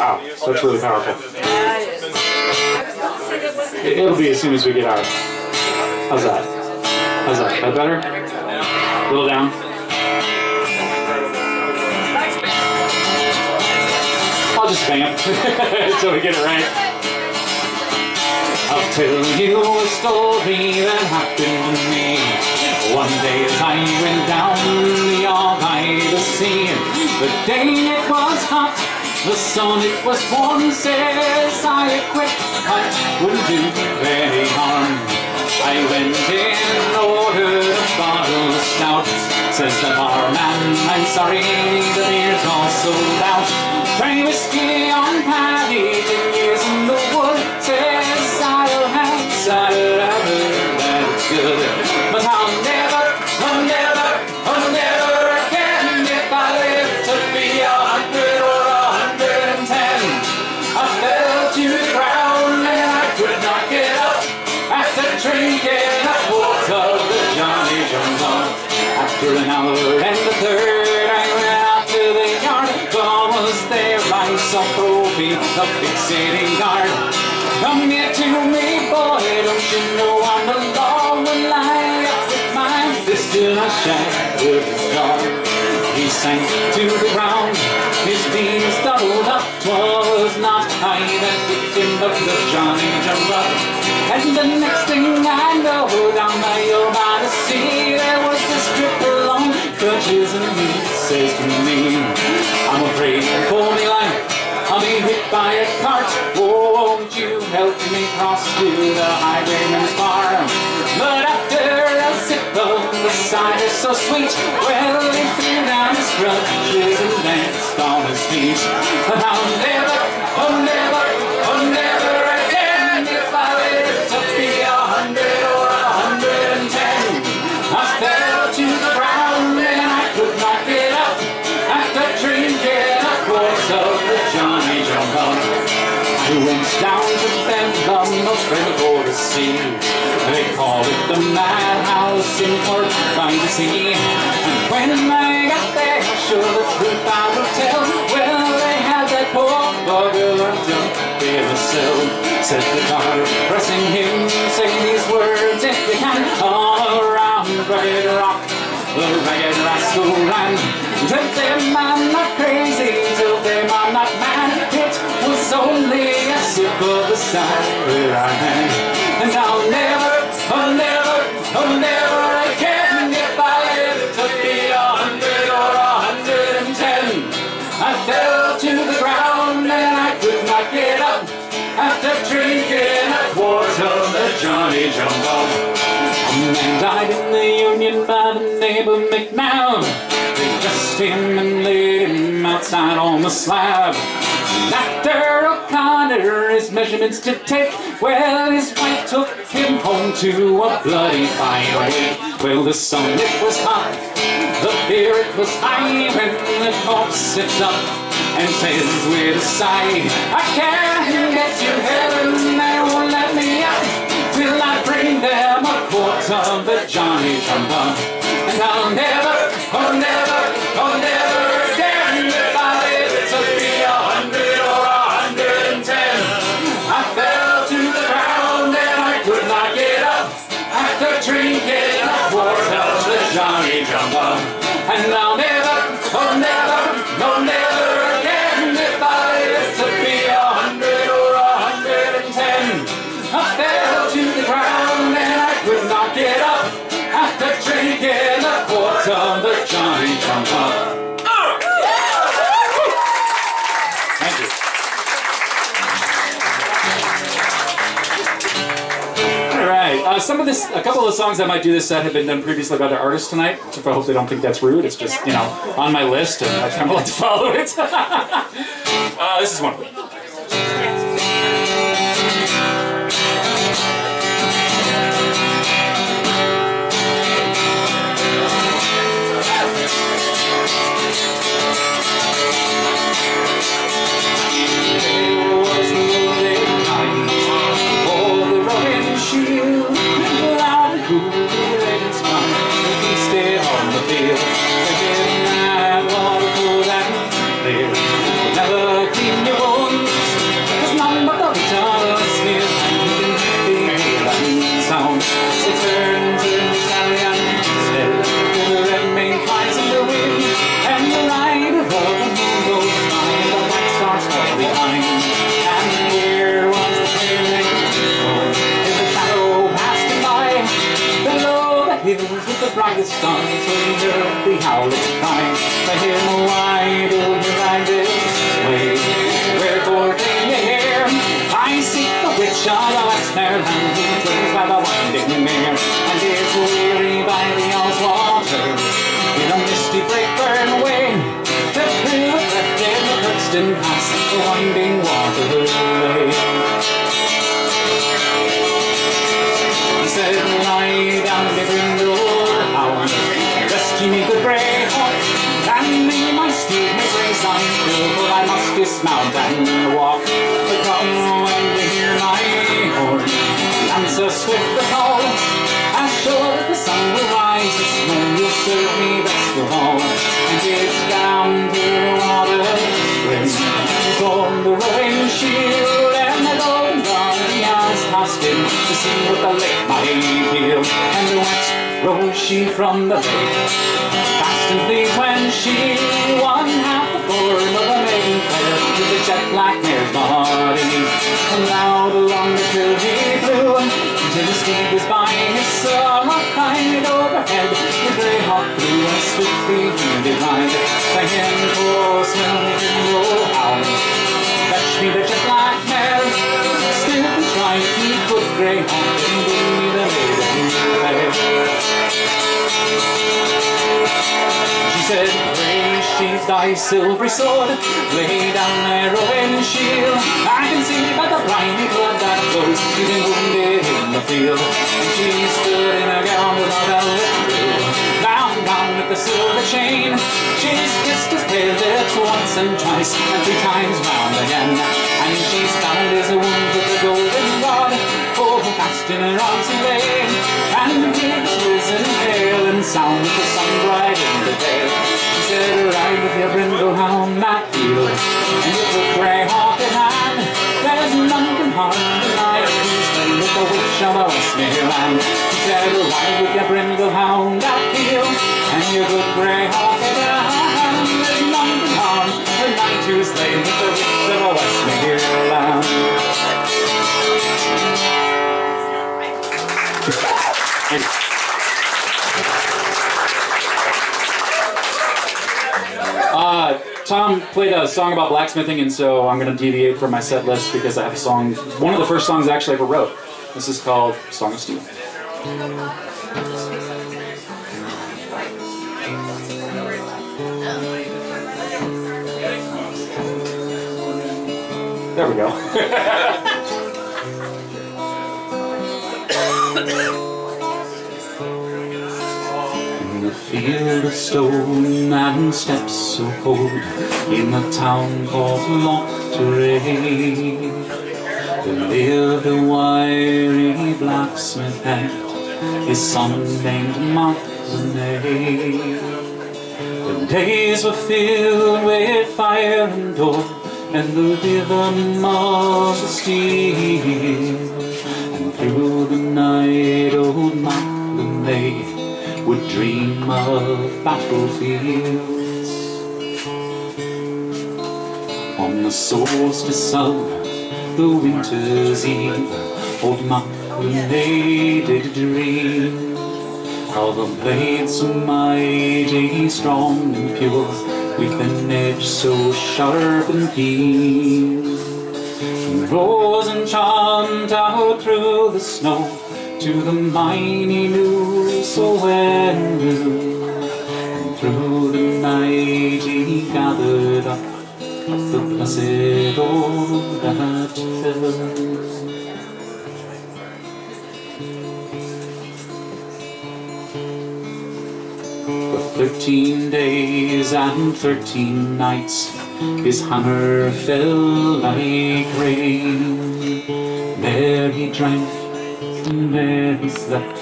Wow, that's really powerful. It'll be as soon as we get out. How's that? How's that? That better? A little down. I'll just bang it until we get it right. I'll tell you a story that happened to me. One day as I went down the yard by the sea, the day it was hot, the sun it was warm, says I, a quick cut wouldn't do very harm. I went in and ordered a bottle of stout, says the barman, I'm sorry, the beer's all sold out. Try whiskey on Paddy, 10 years in the wood, says that's good. But I'll never again, if I live to be 100 or 110. I fell to the ground and I could not get up after drinking a quart of the Johnny Jump-up. After an hour and a third, I ran out to the yard, but almost there I saw Toby, the big city guard. Come here to me, boy, don't you know I'm alone and lie up with my fist till I shattered his jaw. He sank to the ground, his knees doubled up. 'Twas not I that kicked him, but the Johnny Jump-up. And the next thing I know, down by your by the sea, there was this cripple on crutches, and he says to me, I'm afraid for me life, I'll be hit by a cart. Won't you help me cross to the highwayman's farm? But after a sip of the cider so sweet, well, he threw down his crutches and danced on his feet. But I'll never again, if I live to be 100 or 110. I fell to the ground and I could not get up after drinking a quart of the Johnny Jump-up. I went down to Bentham, Australia, to see. They called it the madhouse in Cork by the sea. And when I got there, sure the truth I will tell. Well, they had that poor bugger locked up in a cell. Said the guard, pressing him, saying these words, if you can, all around Ragged Rock, the ragged rascal ran. Tell them I'm not crazy, tell them I'm not mad. It was only sip of the cider I had. And I'll never again, if I live to be 100 or 110. I fell to the ground and I could not get up after drinking a quart of the Johnny Jump-up. A man died in the Union by the name of McNown. They dressed him and laid him outside on the slab. After O'Connor, his measurements to take, well, his wife took him home to a bloody fireaway. Well, the sun, it was hot, the beer, it was high, when the corpse sits up and says with a sigh, I can't get to heaven, they won't let me up, till I bring them a quart of the Johnny Jump-up. And I'll never drinking a quart of the Johnny Jump-up. And I'll never again, if I live to be 100 or 110. I fell to the ground and I could not get up after drinking a quart of the Johnny Jump-up. A couple of the songs that might do this set have been done previously by other artists tonight, so I hope they don't think that's rude. It's just, you know, on my list and I kind of like to follow it. This is one of them. Never clean your own With the brightest sun, so you hear the howling crying. I hear no why do you ride this way? Wherefore can you hear? I seek the witch of the Westmorland, who dwells by the winding mere, and is weary by the Al's water. In a misty break burn way, the crew left in the Crookston pass, the winding water lay. He said, lie down, every dismount and walk, but come when you hear my horn, answer swift the call, as sure as the sun will rise, this moon will serve me best of all, and it's down to the water, storm the rolling shield, and the golden dawn the hours passed in, to see what the lake might heal, and the wet rose she from the lake, constantly when she won half the form of a maiden fair, with a jet black mare's body, and loud along the hill he flew, until his steed was by his summer kind overhead. The grey hawk flew and swiftly he departed. The hen poor smelling in roll out, fetch me the jet black mare. Still and tried he could grey hawk and bring me the maiden fair. She said, sheathe thy silvery sword, lay down there a windshield. I can see by the briny blood that flows, leaving wounded in the field. And she stood in a gown with a velvet veil, bound down with the silver chain. She's kissed his pale lips once and twice, and three times round again. And she's bound as a wound with the golden rod, for fast in her arms he lay, and his risen pale and sound with the sun bright in the dale. She said, ride with your brindle hound that heel, and with the grey hawk in hand, there's none can harm the night and with the witch of the Westmorland. She said, ride with your brindle hound that heel, and your good grey hawk in hand, there's none can harm the night who's slain with the witch of the Westmorland. Tom played a song about blacksmithing, and so I'm going to deviate from my set list because I have a song, one of the first songs I actually ever wrote. This is called Song of Steel. There we go. Field of stone and steps so cold, in a town called Lochteray, there lived a wiry blacksmith and his son named Martinet. The days were filled with fire and door, and the rhythm of the steel, and through the night old Martinet would dream of battlefields. On the solstice of the winter's eve, old Martinet did dream of a blade so mighty, strong and pure, with an edge so sharp and keen. He rose and charmed out through the snow to the mine he knew so well, and through the night he gathered up the blessed old that fell. For 13 days and 13 nights his hammer fell like rain. There he drank and there he slept,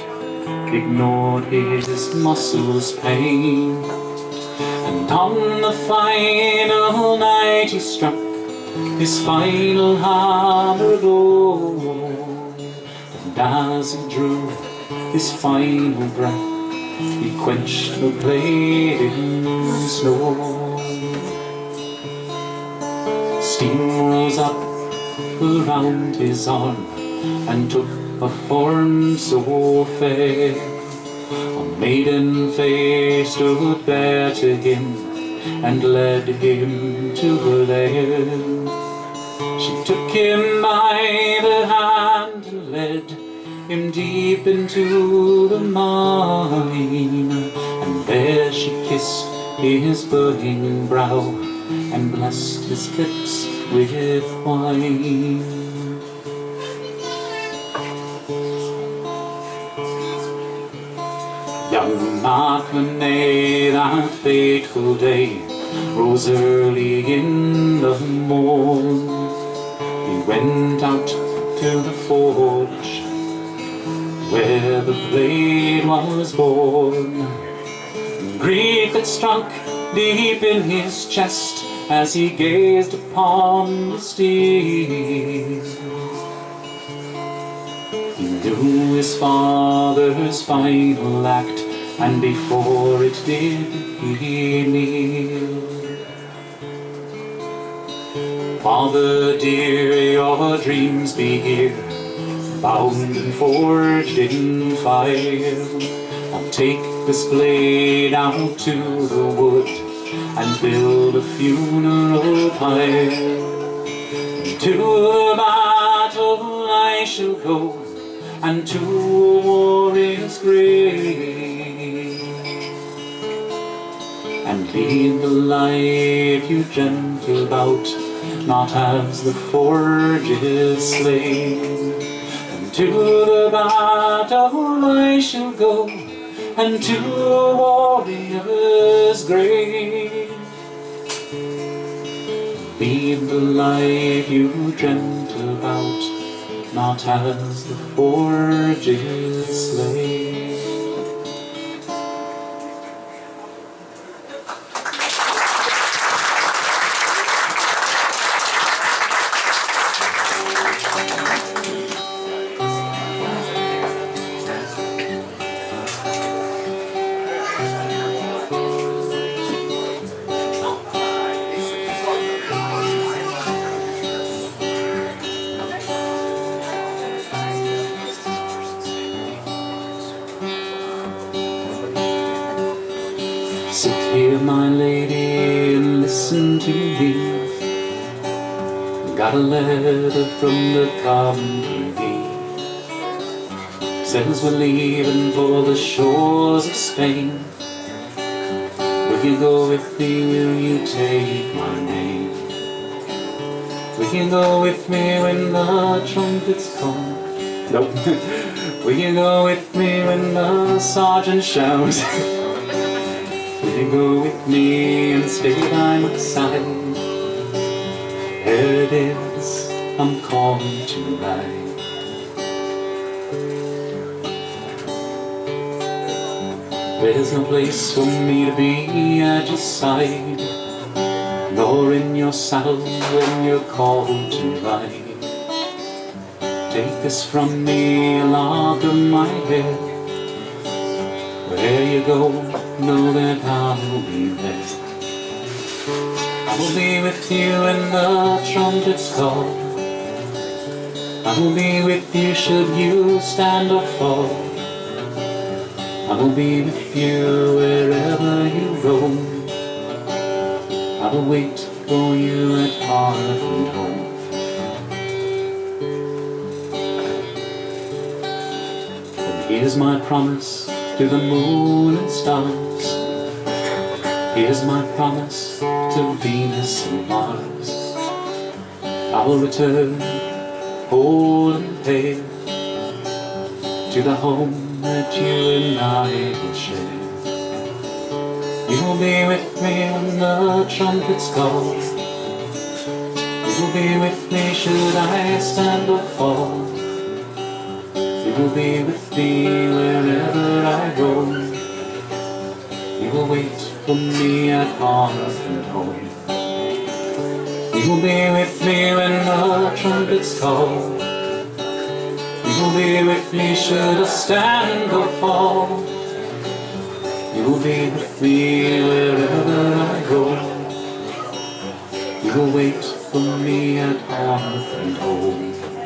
ignored his muscles' pain. And on the final night he struck his final hammer blow, and as he drew his final breath, he quenched the blade in snow. Steel around his arm and took a form so fair. A maiden fair stood bare to him and led him to her lair. She took him by the hand and led him deep into the mine, and there she kissed his burning brow and blessed his lips with wine. Young Martinez, that fateful day, rose early in the morn. He went out to the forge where the blade was born. Grief had struck deep in his chest as he gazed upon the steel. He knew his father's final act, and before it did he kneel. Father dear, your dreams be here, bound and forged in fire. I'll take this blade out to the wood and build a funeral pyre. To the battle I shall go, and to a warrior's grave, and lead the life you gentle bout, not as the forge is slain. To the battle I shall go, and to a warrior's grave. Lead the life you dreamt about, not as the forge is slain. Sit here, my lady, and listen to me. Got a letter from the company. Says we're leaving for the shores of Spain. Will you go with me? Will you take my name? Will you go with me when the trumpets call? Nope. Will you go with me when the sergeant shouts? Will you go with me and stay by my side? Here it is, I'm calling tonight. There's no place for me to be at your side, nor in your saddle when you're called to ride. Take this from me, lock of my head. Where you go, know that I will be there. I will be with you when the trumpets call. I will be with you should you stand or fall. I will be with you wherever you roam. I will wait for you at hearth and home. And here's my promise to the moon and stars. Here's my promise to Venus and Mars. I will return, old and pale, to the home that you and I will share. You will be with me when the trumpets call. You will be with me should I stand or fall. You will be with me wherever I go. You will wait for me at hearth and home. You will be with me when the trumpets call. You will be with me should I stand or fall. You will be with me wherever I go. You will wait for me at hearth and home.